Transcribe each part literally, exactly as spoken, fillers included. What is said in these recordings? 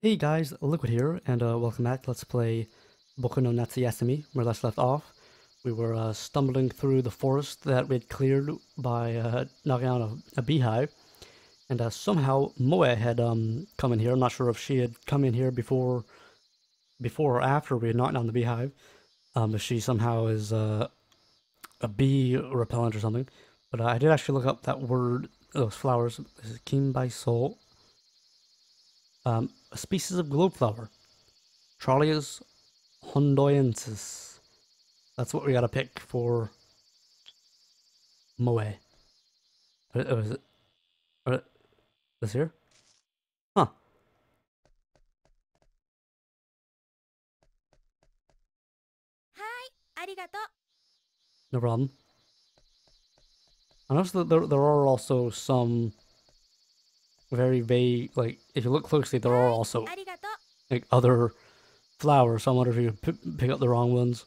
Hey guys, Liquid here, and uh, welcome back. Let's play Boku no Natsuyasumi, where last left off. We were uh, stumbling through the forest that we had cleared by uh, knocking out a, a beehive, and uh, somehow Moe had um, come in here. I'm not sure if she had come in here before before or after we had knocked down the beehive, um, if she somehow is uh, a bee repellent or something. But uh, I did actually look up that word, those flowers, Kinbaiso. Um, a species of glowflower, Tralius hondoyensis. That's what we gotta pick for Moe. Or is it, or is it this here? Huh. Hi, arigato. No problem. I noticed that there, there are also some very vague, like, if you look closely, there are also, like, other flowers, so I wonder if you could pick up the wrong ones.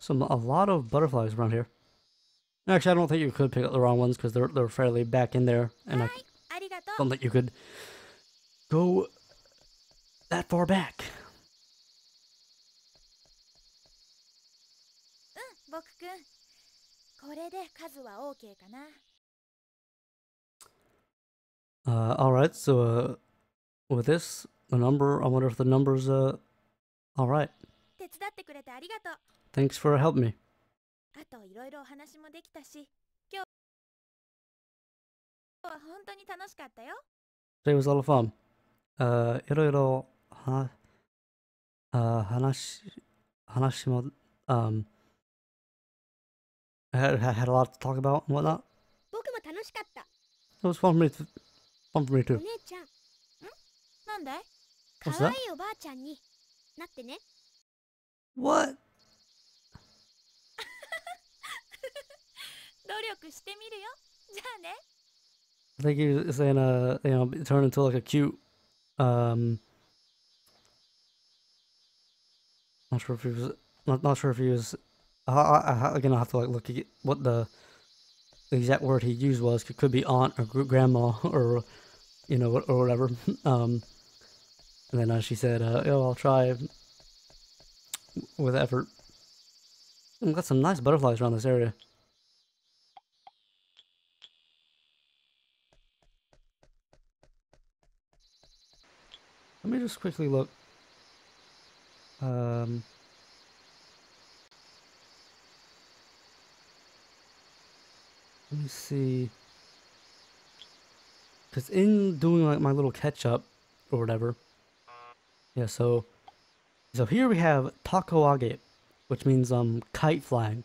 Some, a lot of butterflies around here. Actually, I don't think you could pick up the wrong ones, because they're, they're fairly back in there, and I don't think you could go that far back. Uh, alright, so uh, with this, the number, I wonder if the number's uh, alright. Thanks for helping me. Today was a lot of fun. Uh, iroiro ha uh, hanashi, hanashimo, um, I had, I had a lot to talk about and whatnot. It was fun for me, to, fun for me too. What's that? What? I think he was saying, uh, you know, turn into like a cute, um, not sure if he was, not, not sure if he was, I, I, again, I'll have to like look at what the, the exact word he used was. It could be aunt or grandma or, you know, or whatever. Um, and then uh, she said, uh, oh, I'll try with effort. We've got some nice butterflies around this area. Let me just quickly look. Um... Let me see, because in doing like my little catch-up or whatever, yeah, so so here we have takoage, which means um kite flying,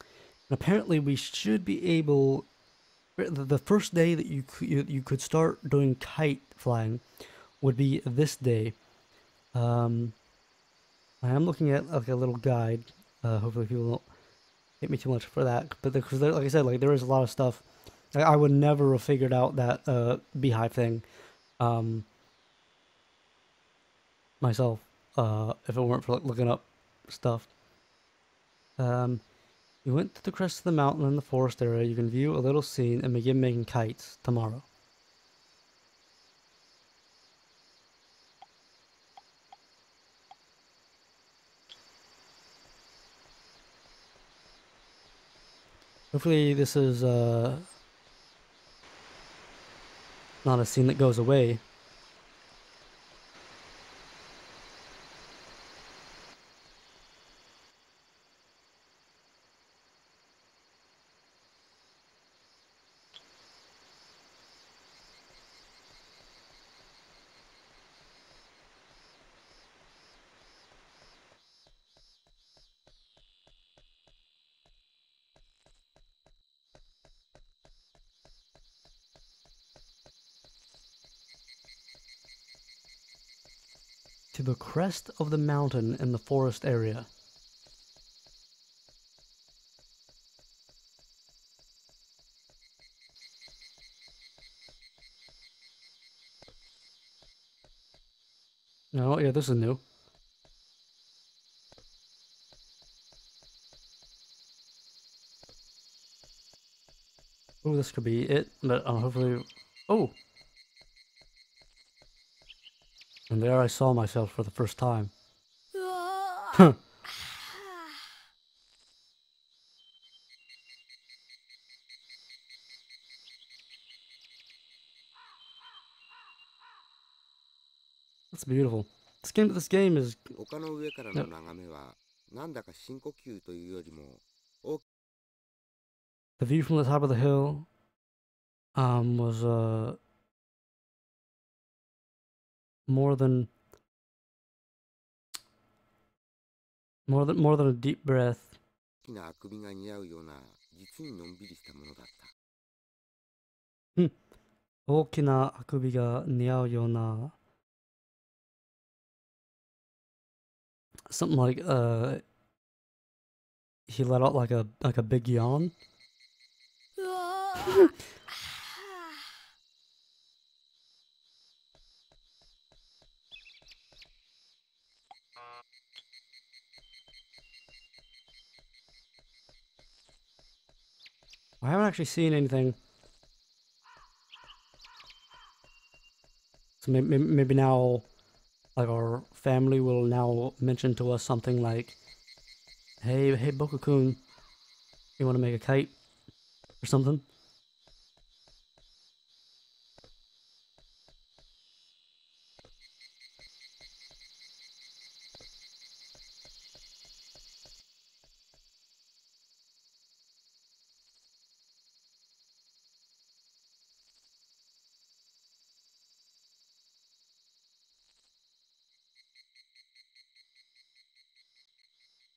and apparently we should be able, the first day that you you, you could start doing kite flying would be this day. um I am looking at like a little guide, uh hopefully people don't hit me too much for that, but because like I said, like there is a lot of stuff. Like, I would never have figured out that uh, beehive thing um, myself uh, if it weren't for like, looking up stuff. Um, you went to the crest of the mountain in the forest area. You can view a little scene and begin making kites tomorrow. Hopefully this is uh, not a scene that goes away. To the crest of the mountain in the forest area. No, yeah, this is new. Oh, this could be it, but I'll hopefully... Oh! And there I saw myself for the first time. Huh. That's beautiful. This game, this game is... Yep. The view from the top of the hill um, was uh, more than more than more than a deep breath. Hmm. Okina akubi ga niau yona. Something like uh, he let out like a like a big yawn. I haven't actually seen anything, so maybe, maybe now, like, our family will now mention to us something like, "Hey, hey, Boku-kun, you want to make a kite?" or something.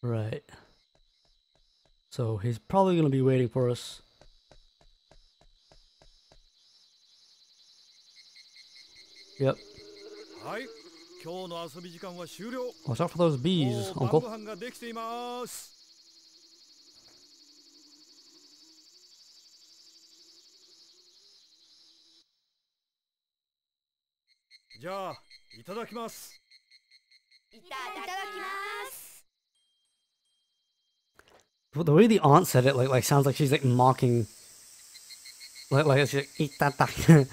Right. So he's probably going to be waiting for us. Yep. Watch out for those bees, Uncle. Well, the way the aunt said it, like, like sounds like she's like mocking, like, like she's like itadaki.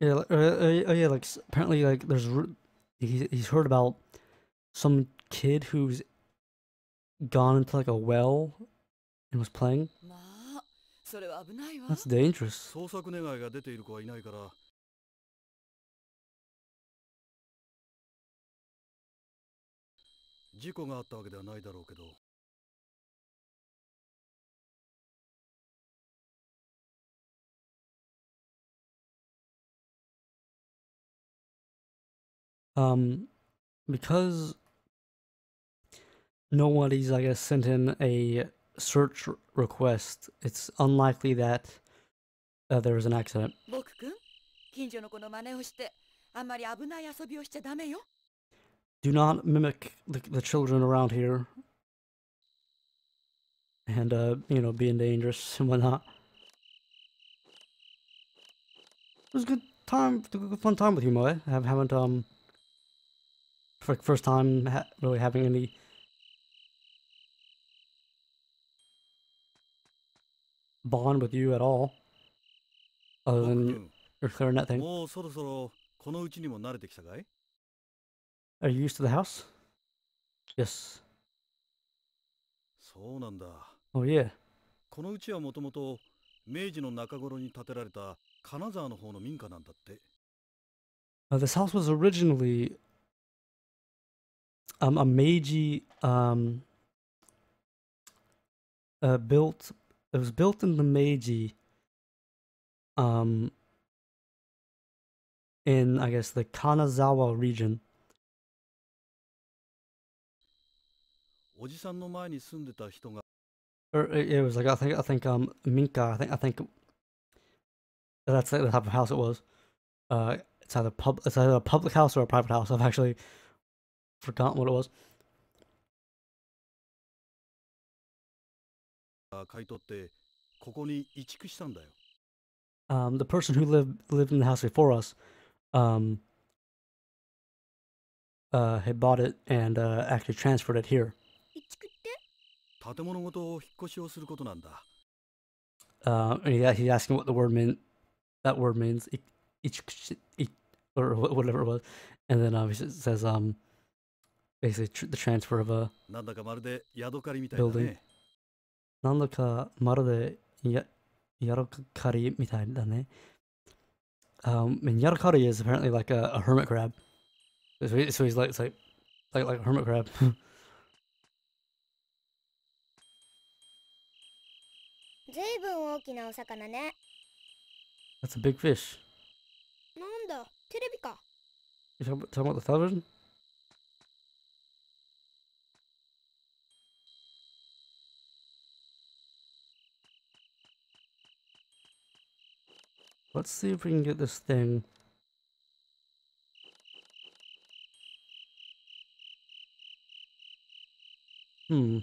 Yeah, uh, uh, yeah, like apparently, like there's he's he's heard about some kid who's gone into like a well and was playing. That's dangerous. Um, because nobody's, I guess, sent in a search request, it's unlikely that uh, there was an accident. Do not mimic the, the children around here and, uh, you know, being dangerous and whatnot. It was a good time, a good fun time with you, Moe. I haven't, um, for the first time ha really having any. Bond with you at all, other than your clarinet thing. Are you used to the house? Yes. Oh yeah. Uh, this house was originally um, a Meiji um, uh, built. It was built in the Meiji, um, in, I guess, the Kanazawa region. Or it was like, I think, I think, um, Minka, I think, I think, that's like the type of house it was. Uh, It's either pub it's either a public house or a private house. I've actually forgotten what it was. Um, the person who lived lived in the house before us, um, uh, had bought it and uh, actually transferred it here. Uh, yeah, he's asking what the word meant. That word means ichikushi, or whatever it was, and then obviously it says um, basically tr the transfer of a building. Nandaka marade Yadokari mitai da ne. Um, and Yadokari is apparently like a, a hermit crab. So, he, so he's like, it's like, like, like a hermit crab. That's a big fish. You talking about the television? Let's see if we can get this thing. Hmm.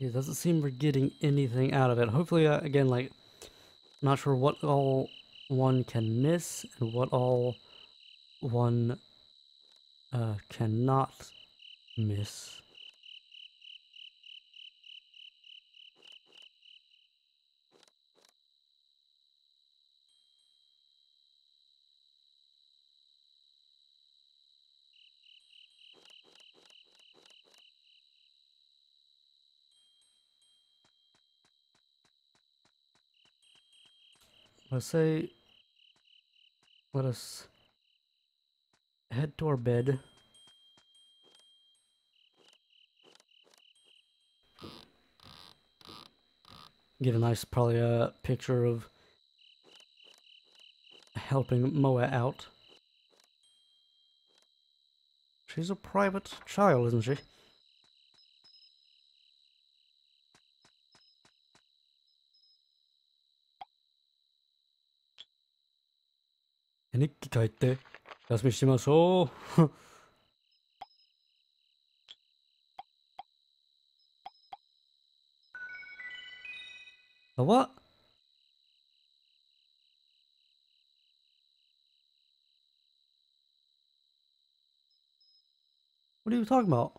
It doesn't seem we're getting anything out of it. Hopefully, uh, again, like, I'm not sure what all one can miss and what all one uh, cannot miss. I say, let us head to our bed. Get a nice, probably a picture of helping Moa out. She's a private child, isn't she? What? What are you talking about?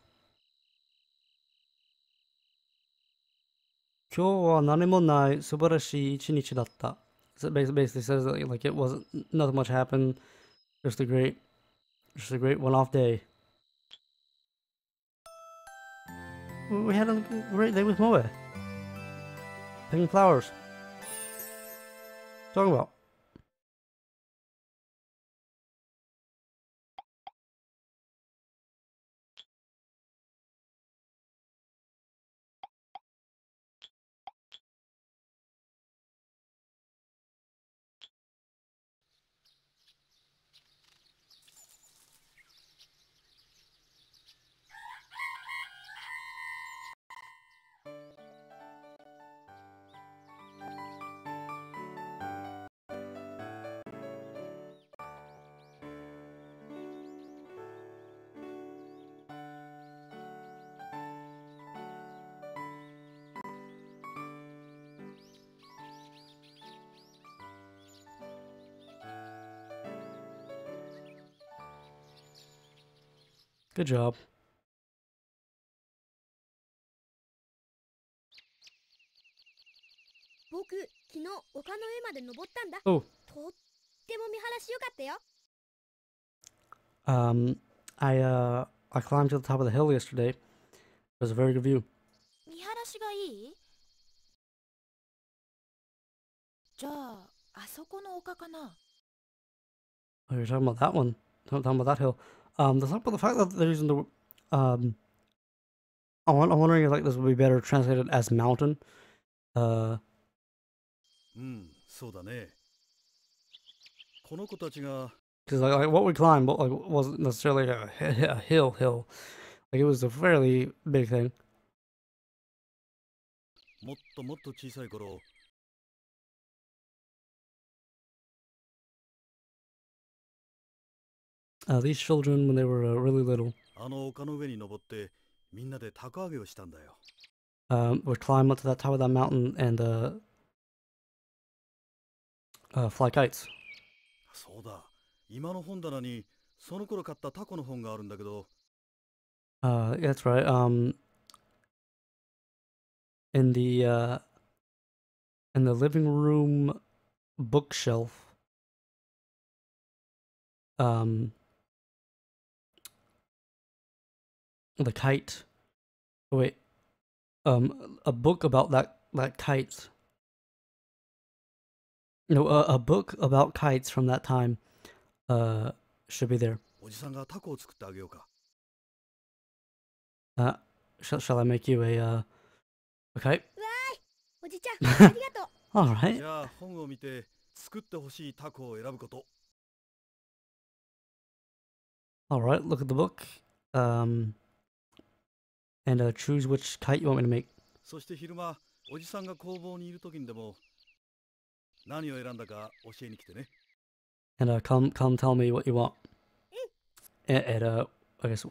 So basically, basically says that like it wasn't nothing much happened, just a great, just a great one-off day. We had a great day with Moe, picking flowers. Talking about. Good job. Oh. Um, I, uh, I climbed to the top of the hill yesterday. It was a very good view. Oh, you're talking about that one. I'm talking about that hill. Um, the fact that they're using the, um, I'm wondering if like this would be better translated as mountain. Uh. Because like, like what we climbed, like wasn't necessarily a, a hill. Hill, like it was a fairly big thing. Uh, these children, when they were uh, really little, um, would climb up to that top of that mountain and uh, uh, fly kites. Uh, yeah, that's right. Um, in the uh, in the living room bookshelf. Um. The kite. Oh, wait. Um, a book about that, that kites. No, a, a book about kites from that time uh, should be there. Uh, shall, shall I make you a, uh, a kite? Alright. Alright, look at the book. Um... And uh, choose which kite you want me to make. And uh, come, come, tell me what you want. And, and uh, I guess.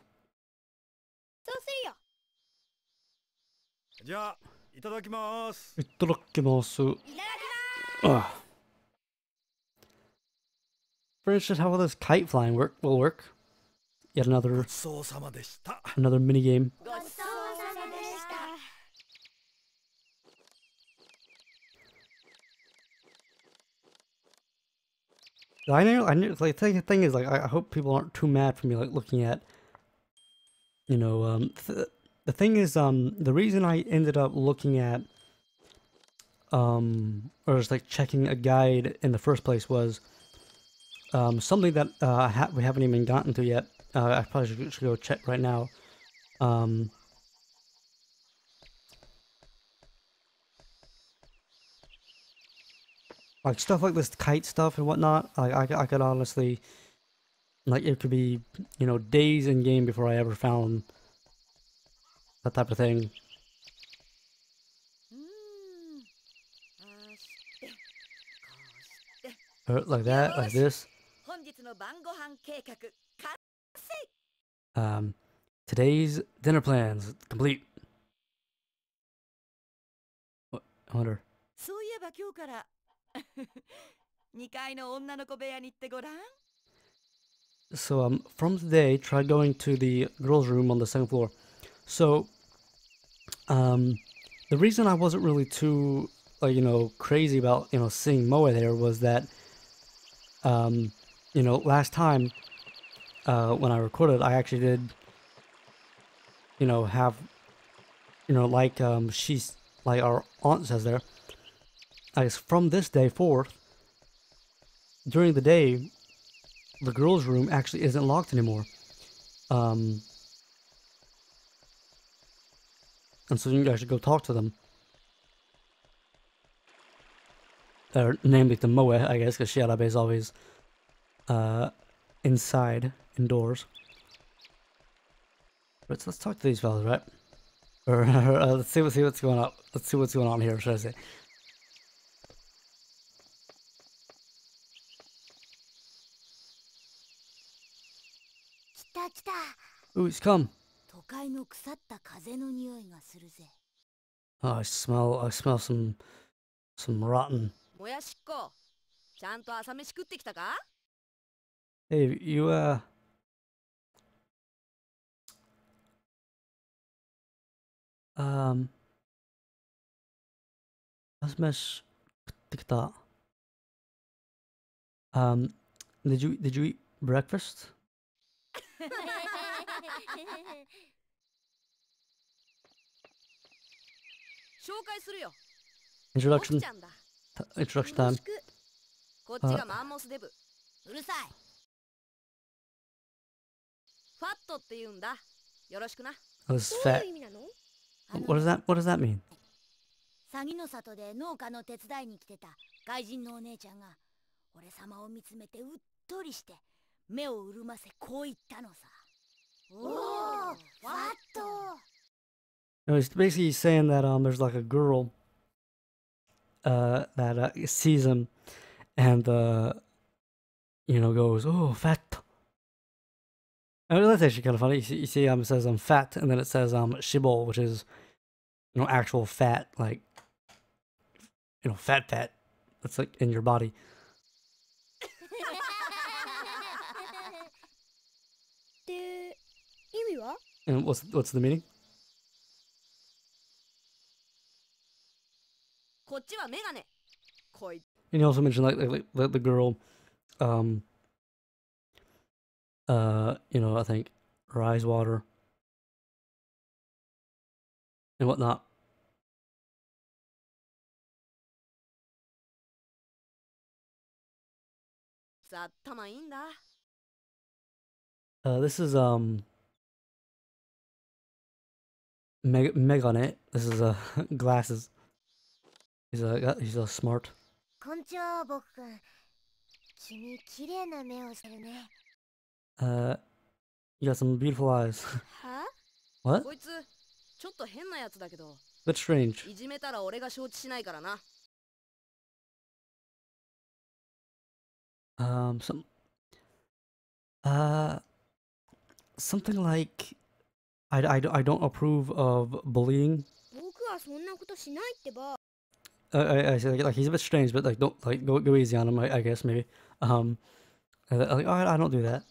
Itadakimasu. Ugh. For instance, how will this kite flying work? Will work. Yet another another mini game. I know, I know, like, the thing is, like, I hope people aren't too mad for me, like, looking at, you know, um, th the thing is, um, the reason I ended up looking at, um, or just, like, checking a guide in the first place was, um, something that, uh, ha we haven't even gotten to yet, uh, I probably should, should go check right now, um, like stuff like this kite stuff and whatnot, like I, I could honestly, like it could be, you know, days in game before I ever found that type of thing. Or like that, like this. Um, today's dinner plans complete. What? I wonder. So um, from today, try going to the girls' room on the second floor. So, um, the reason I wasn't really too, like, you know, crazy about, you know, seeing Moe there was that, um, you know, last time, uh, when I recorded, I actually did, you know, have, you know, like, um, she's, like, our aunt says there, I guess from this day forth, during the day, the girls' room actually isn't locked anymore. Um, and so you guys should go talk to them. Or namely to Moe, I guess, because Shirabe is always uh, inside, indoors. But so let's talk to these fellas, right? Or uh, let's see, see what's going on. Let's see what's going on here, should I say? Ooh, it's come. Oh, I smell, I smell some, some rotten. Hey, you, uh, Um, Asmash tikta. Um, did you did you eat breakfast? Introduction. Introduction time. Uh, I was fat. What does that what does that mean? No, he's basically saying that um there's like a girl uh that uh, sees him and uh you know goes, "Oh, fat." I mean, that's actually kind of funny. You see, you see um, it says I'm um, fat, and then it says um shibol, which is, you know, actual fat, like, you know, fat fat. That's like in your body. And what's what's the meaning? And you also mentioned like, like, like the girl, um. Uh, you know, I think rice water and whatnot. Uh, this is um, meg megane. This is uh glasses. He's a uh, he's a uh, smart. Uh, you got some beautiful eyes. What? That's strange. Um, some, uh, something like, I, I, I don't approve of bullying. Uh, I, I say, like, like, he's a bit strange, but like, don't, like, go, go easy on him, I, I guess, maybe. Um, like, oh, I, I don't do that.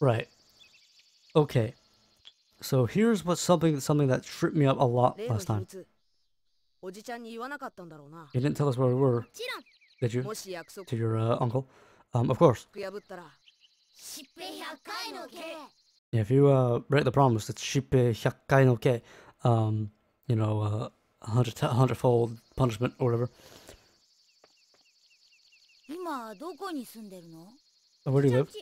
Right. Okay. So here's what something something that tripped me up a lot last time. You didn't tell us where we were, did you? To your uh, uncle? Um, of course. Yeah, if you uh, break the promise, it's shippe hyakai no ke. Um, you know, uh, a hundred a hundredfold punishment or whatever. So where do you live?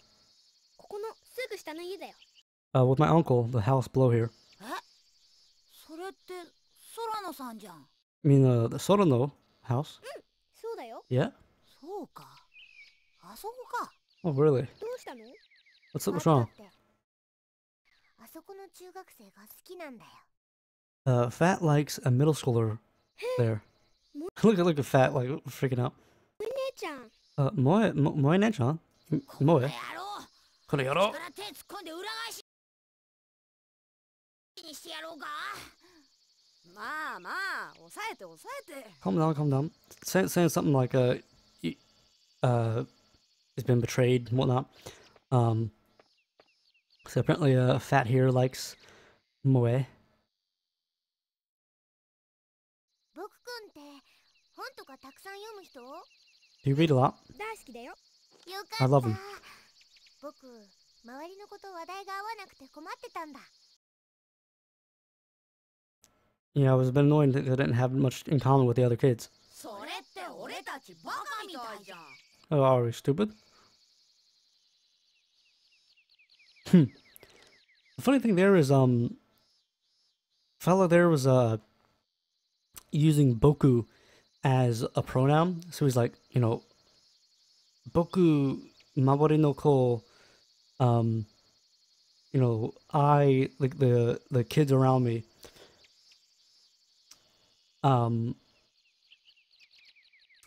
Uh, with my uncle, the house below here. I mean, uh, the Sorano house? Yeah? Oh, really? What's up? What's wrong? Uh, Fat likes a middle schooler there. Look at, look at Fat, like, freaking out. Uh, Moe, Moe Nechan? Moe? Calm down, calm down. Say, saying something like, uh, uh, he's been betrayed and whatnot. Um, so apparently, uh, Fat here likes Moe. Do you read a lot? I love him. Yeah, I was a bit annoyed that I didn't have much in common with the other kids. Oh, are we stupid? Hmm. The funny thing there is, um, fella there was uh using boku as a pronoun, so he's like, you know, boku mabori no ko. Um, you know, I, like, the, the kids around me, um,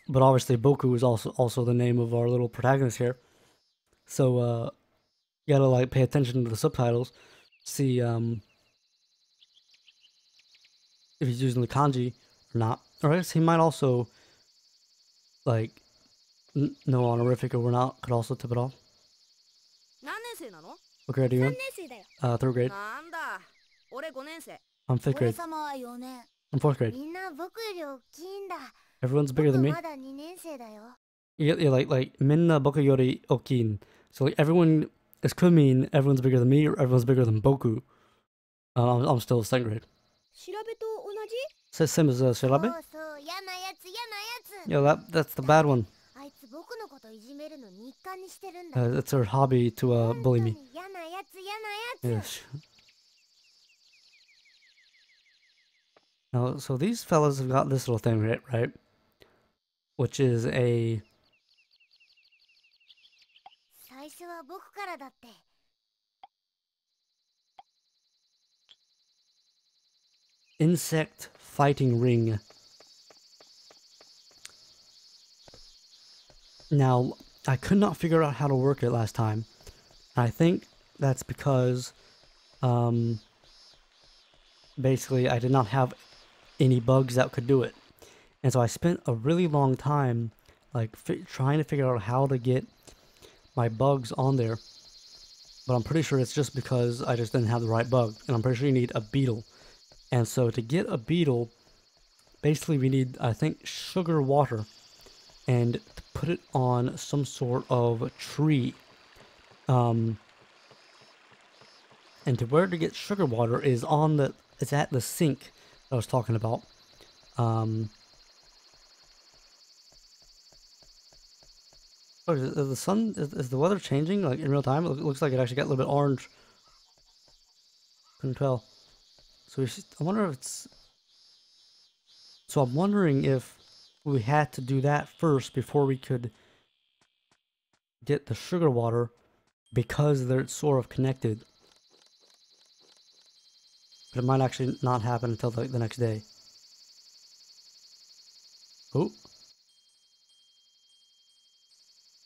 but obviously Boku is also, also the name of our little protagonist here, so, uh, you gotta, like, pay attention to the subtitles, see, um, if he's using the kanji or not, or I guess he might also, like, no honorific or not, could also tip it off. What grade are you in? Uh, third grade. I'm fifth grade. I'm fourth grade. Everyone's bigger than me. Yeah, yeah, like, like, minna boku yori okin. So, like, everyone, this could mean everyone's bigger than me or everyone's bigger than Boku. Uh, I'm, I'm still second grade. Says same as uh, Shirabe? Yeah, that, that's the bad one. Uh, that's her hobby to uh, bully me. Yes. Now, so these fellas have got this little thing, right? Right? Which is a... insect fighting ring. Now, I could not figure out how to work it last time. I think that's because, um, basically I did not have any bugs that could do it. And so I spent a really long time, like, fi trying to figure out how to get my bugs on there. But I'm pretty sure it's just because I just didn't have the right bug. And I'm pretty sure you need a beetle. And so to get a beetle, basically we need, I think, sugar water. And to put it on some sort of tree. Um, and to where to get sugar water is on the, it's at the sink I was talking about. Um, oh, is the sun, is, is the weather changing like in real time? It looks like it actually got a little bit orange. Couldn't tell. So we should, I wonder if it's, so I'm wondering if we had to do that first before we could get the sugar water, because they're sort of connected. But it might actually not happen until the, the next day. Oh.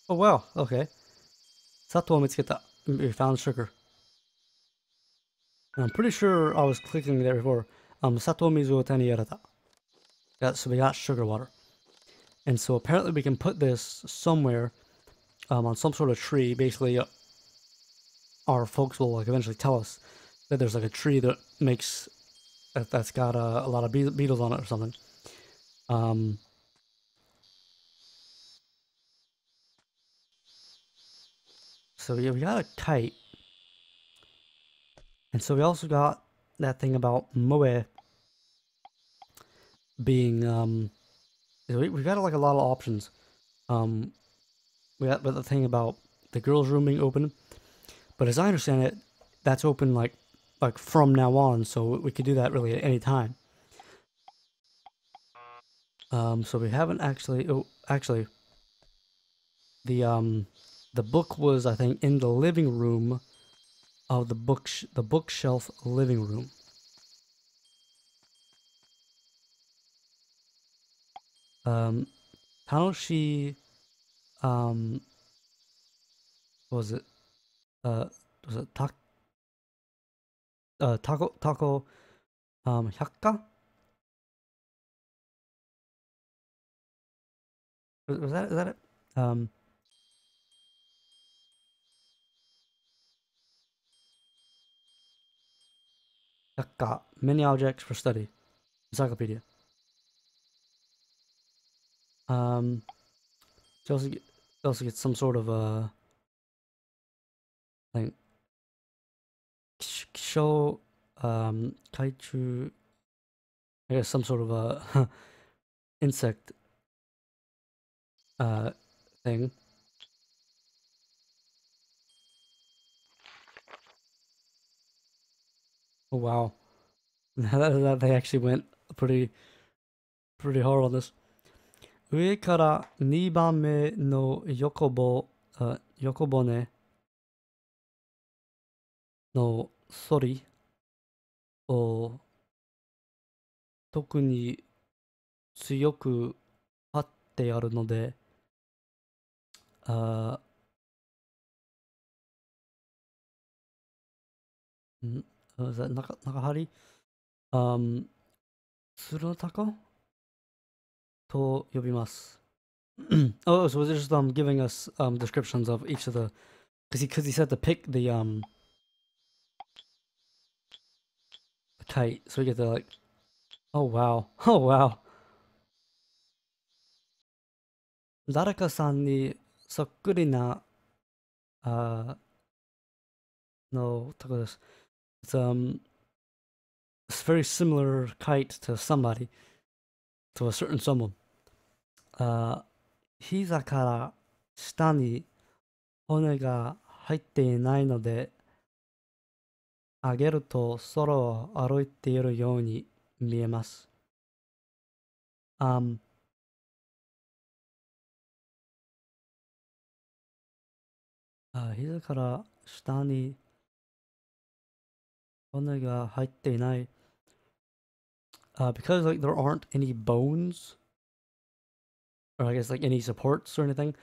Oh wow, okay. Sato mitsuketa. We found sugar. And I'm pretty sure I was clicking there before. Um, Sato mizu o tani yarata. So we got sugar water. And so apparently we can put this somewhere, um, on some sort of tree. Basically, uh, our folks will like eventually tell us that there's like a tree that makes that, that's got a, a lot of be beetles on it or something. Um, so yeah, we got a kite, and so we also got that thing about moe being um. We've got like a lot of options. Um, we got the thing about the girls' room being open, but as I understand it, that's open like like from now on. So we could do that really at any time. Um, so we haven't actually. Oh, actually, the um the book was, I think, in the living room of the book sh the bookshelf living room. Um, Tanoshi, um, what was it, uh, was it tak, uh, tako, tako, um, hyakka? Was, was that, is that it? Um, hyakka, many objects for study, encyclopedia. Um, she also get, she also gets some sort of uh thing. Kisho, um, kaichu. I guess some sort of a insect uh thing. Oh wow, that they actually went pretty pretty hard on this. 上からにばんめの横棒、横骨の反りを特に強く張ってあるので、あ、ん、中、中張り、あ、つるたこ? To yobimasu. Oh, so they're just um giving us um descriptions of each of the, because he because he said to pick the um tight, so we get the like, oh wow, oh wow. Daraka-san ni sokkuri na, uh, no, tako desu. It's um, it's very similar kite to somebody, to a certain someone. Uh, hiza kara shita ni hone ga haitte nai node, ageru to sora wo aroite iru you ni miemasu. Um. Uh, hiza kara shita ni hone ga haitte nai. Uh, because like there aren't any bones, or I guess like any supports or anything,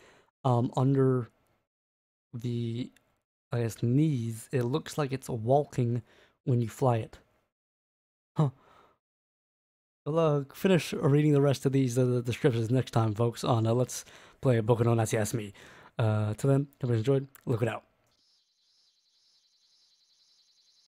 um, under the, I guess, knees, it looks like it's walking when you fly it. Huh. Well, uh, finish reading the rest of these uh, descriptions next time, folks, on uh, Let's Play Boku no Natsuyasumi. Uh, till then, hope you enjoyed. Look it out.